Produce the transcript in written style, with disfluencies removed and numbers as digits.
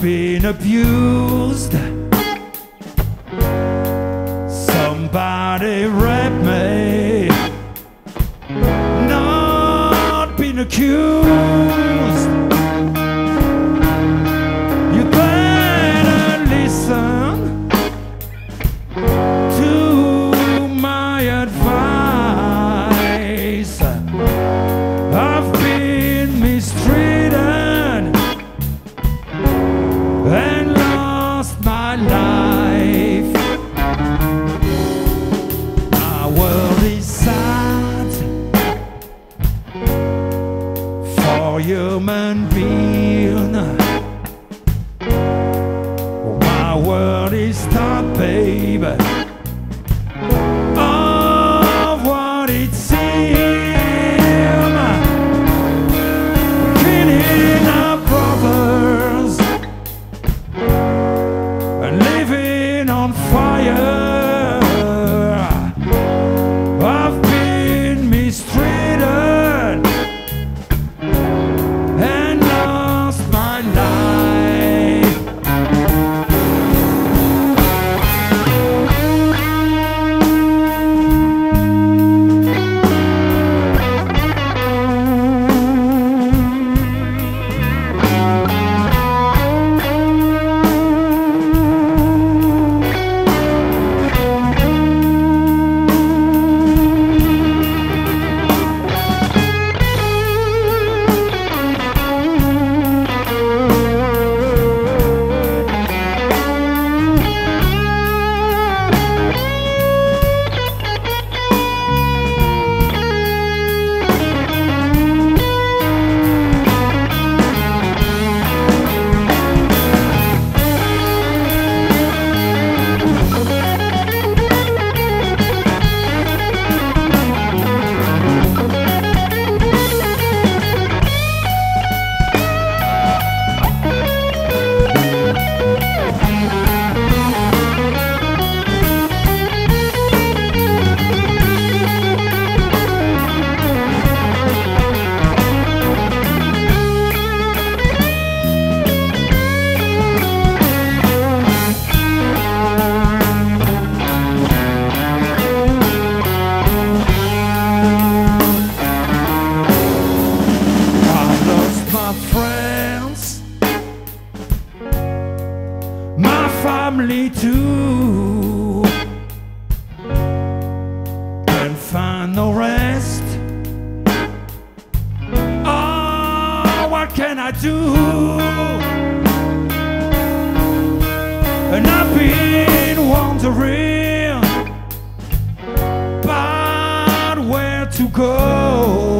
been abused. Somebody raped me. Not been accused. You better listen to my advice. I've been mistreated and lost my life. My world is sad for human being. My world is dark, babe, of what it seems. Killing our brothers and living on fire. I've been mistreated and lost my life. My family too can find no rest. Oh, what can I do? And I've been wandering about where to go.